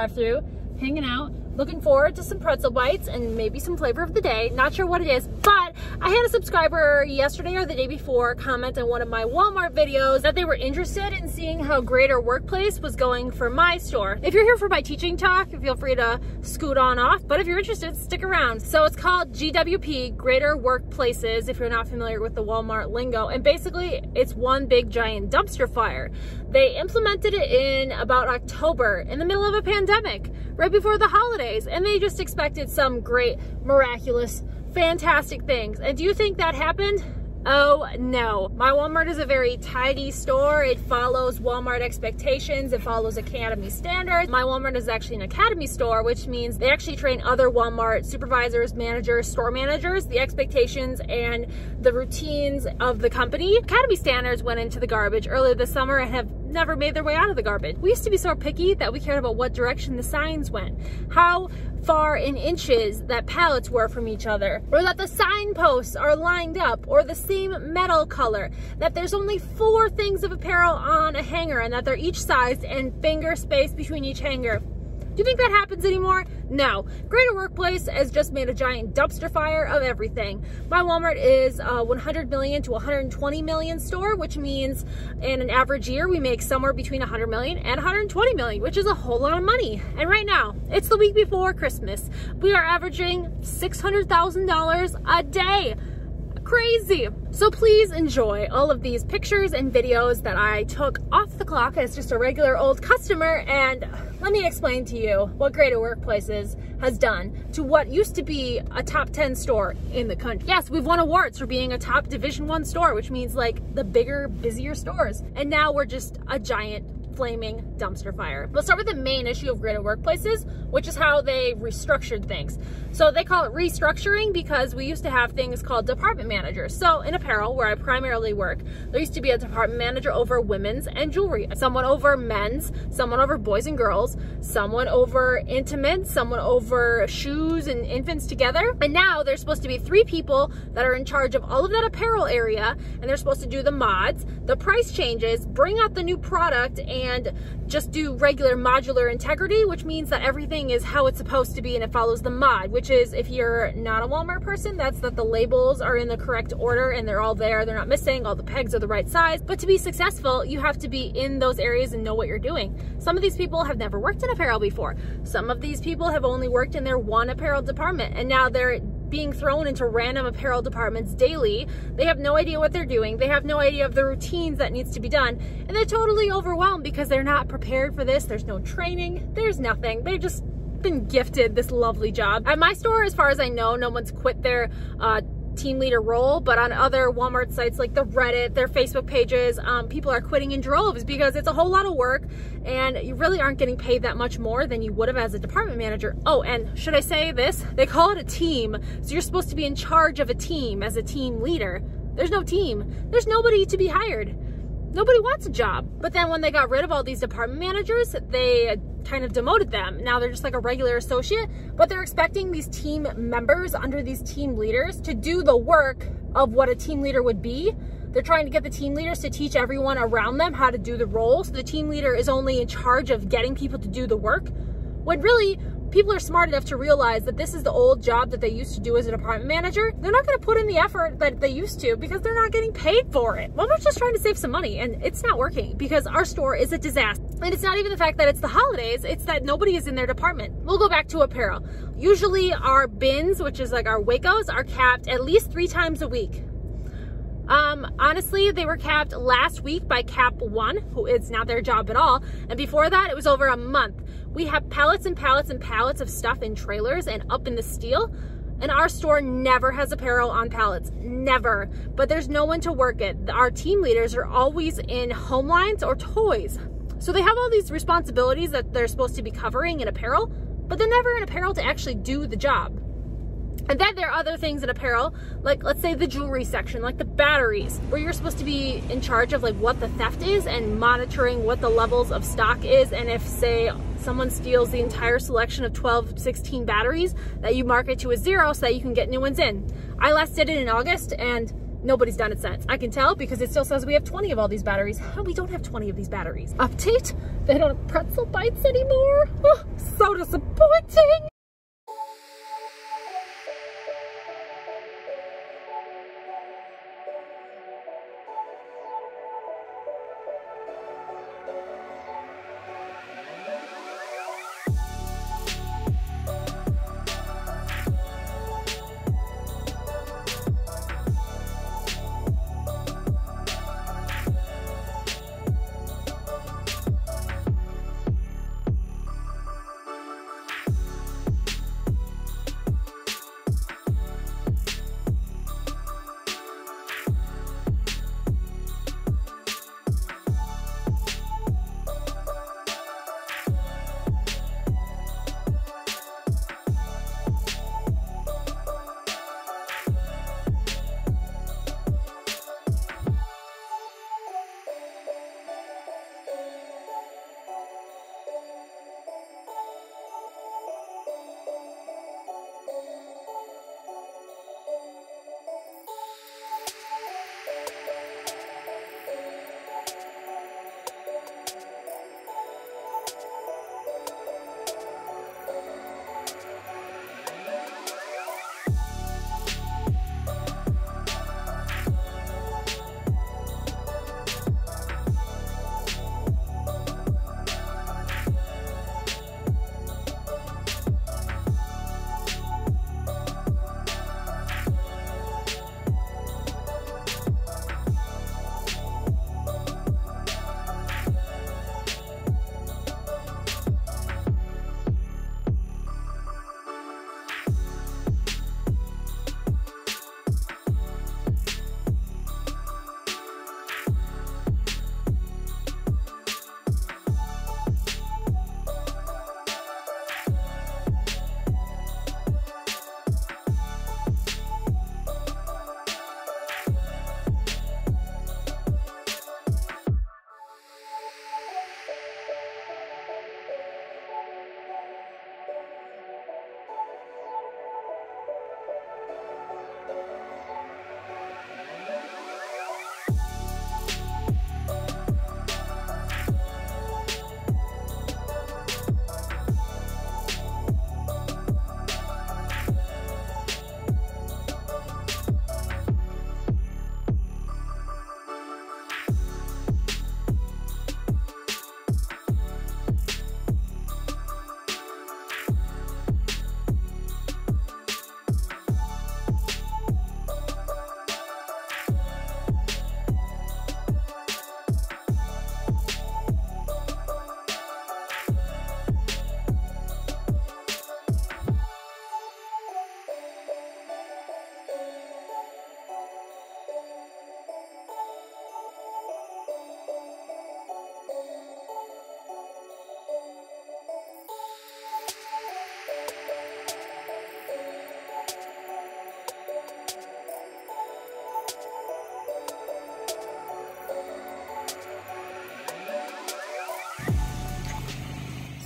drive-thru, hanging out, looking forward to some pretzel bites and maybe some flavor of the day. Not sure what it is, but I had a subscriber yesterday or the day before comment on one of my Walmart videos that they were interested in seeing how Greater Workplace was going for my store. If you're here for my teaching talk, feel free to scoot on off, but if you're interested, stick around. So it's called GWP, Greater Workplaces, if you're not familiar with the Walmart lingo, and basically it's one big giant dumpster fire. They implemented it in about October, in the middle of a pandemic, right before the holidays, and they just expected some great, miraculous, fantastic things. And do you think that happened? Oh no. My Walmart is a very tidy store. It follows Walmart expectations. It follows Academy standards. My Walmart is actually an Academy store, which means they actually train other Walmart supervisors, managers, store managers, the expectations and the routines of the company. Academy standards went into the garbage earlier this summer and have never made their way out of the garbage. We used to be so picky that we cared about what direction the signs went, how far in inches that pallets were from each other, or that the signposts are lined up, or the same metal color, that there's only 4 things of apparel on a hanger and that they're each sized and finger space between each hanger. Do you think that happens anymore? No. Greater Workplace has just made a giant dumpster fire of everything. My Walmart is a 100 million to 120 million store, which means in an average year, we make somewhere between 100 million and 120 million, which is a whole lot of money. And right now, it's the week before Christmas. We are averaging $600,000 a day. Crazy. So please enjoy all of these pictures and videos that I took off the clock as just a regular old customer, and let me explain to you what Greater Workplaces has done to what used to be a top 10 store in the country. Yes, we've won awards for being a top Division I store, which means like the bigger, busier stores, and now we're just a giant flaming dumpster fire. Let's start with the main issue of Greater Workplaces, which is how they restructured things. So they call it restructuring because we used to have things called department managers. So in apparel, where I primarily work, there used to be a department manager over women's and jewelry, someone over men's, someone over boys and girls, someone over intimate, someone over shoes and infants together. And now there's supposed to be 3 people that are in charge of all of that apparel area, and they're supposed to do the mods, the price changes, bring out the new product, and just do regular modular integrity, which means that everything is how it's supposed to be and it follows the mod, which is, if you're not a Walmart person, that's that the labels are in the correct order and they're all there, they're not missing, all the pegs are the right size. But to be successful, you have to be in those areas and know what you're doing. Some of these people have never worked in apparel before. Some of these people have only worked in their one apparel department, and now they're being thrown into random apparel departments daily. They have no idea what they're doing. They have no idea of the routines that needs to be done. And they're totally overwhelmed because they're not prepared for this. There's no training. There's nothing. They've just been gifted this lovely job. At my store, as far as I know, no one's quit their team leader role, but on other Walmart sites like the Reddit, their Facebook pages, people are quitting in droves because it's a whole lot of work and you really aren't getting paid that much more than you would have as a department manager. Oh, and should I say this? They call it a team. So you're supposed to be in charge of a team as a team leader. There's no team. There's nobody to be hired. Nobody wants a job. But then when they got rid of all these department managers, they kind of demoted them. Now they're just like a regular associate, but they're expecting these team members under these team leaders to do the work of what a team leader would be. They're trying to get the team leaders to teach everyone around them how to do the role. So the team leader is only in charge of getting people to do the work, when really people are smart enough to realize that this is the old job that they used to do as a department manager. They're not going to put in the effort that they used to because they're not getting paid for it. Walmart's just trying to save some money, and it's not working because our store is a disaster. And it's not even the fact that it's the holidays, it's that nobody is in their department. We'll go back to apparel. Usually our bins, which is like our wacos, are capped at least 3 times a week. Honestly, they were capped last week by Cap 1, who is not their job at all. And before that, it was over a month. We have pallets and pallets and pallets of stuff in trailers and up in the steel. And our store never has apparel on pallets, never. But there's no one to work it. Our team leaders are always in home lines or toys. So they have all these responsibilities that they're supposed to be covering in apparel, but they're never in apparel to actually do the job. And then there are other things in apparel, like let's say the jewelry section, like the batteries, where you're supposed to be in charge of like what the theft is and monitoring what the levels of stock is. And if, say, someone steals the entire selection of 12, 16 batteries, that you mark it to a 0 so that you can get new ones in. I last did it in August, and Nobody's done it since. I can tell because it still says we have 20 of all these batteries. How we don't have 20 of these batteries? Update, they don't have pretzel bites anymore. Oh, so disappointing.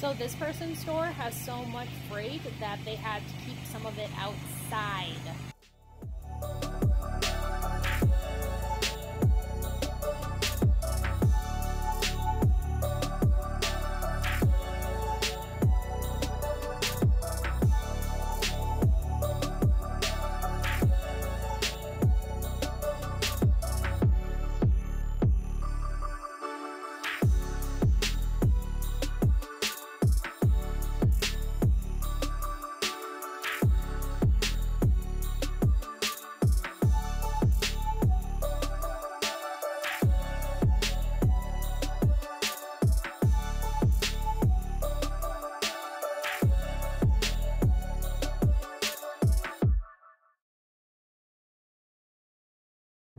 So this person's store has so much freight that they had to keep some of it outside.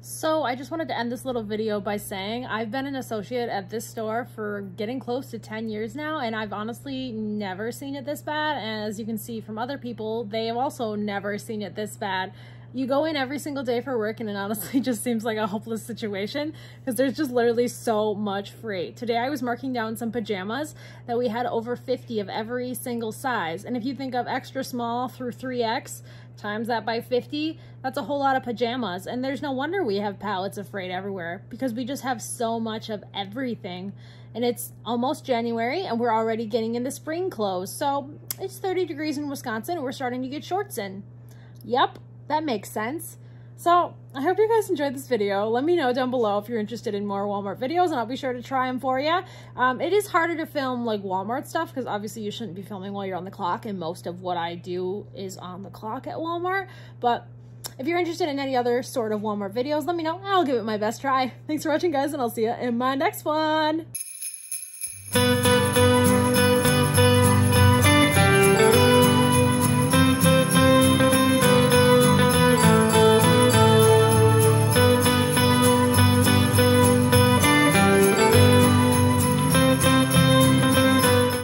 So I just wanted to end this little video by saying I've been an associate at this store for getting close to 10 years now, and I've honestly never seen it this bad. And as you can see from other people, they have also never seen it this bad. You go in every single day for work and it honestly just seems like a hopeless situation because there's just literally so much free. Today I was marking down some pajamas that we had over 50 of every single size. And if you think of extra small through 3X, times that by 50, that's a whole lot of pajamas. And there's no wonder we have pallets of freight everywhere because we just have so much of everything. And it's almost January and we're already getting into spring clothes. So it's 30 degrees in Wisconsin and we're starting to get shorts in. Yep. That makes sense. So I hope you guys enjoyed this video. Let me know down below if you're interested in more Walmart videos and I'll be sure to try them for you. It is harder to film like Walmart stuff because obviously you shouldn't be filming while you're on the clock, and most of what I do is on the clock at Walmart. But if you're interested in any other sort of Walmart videos, let me know. I'll give it my best try. Thanks for watching, guys, and I'll see you in my next one.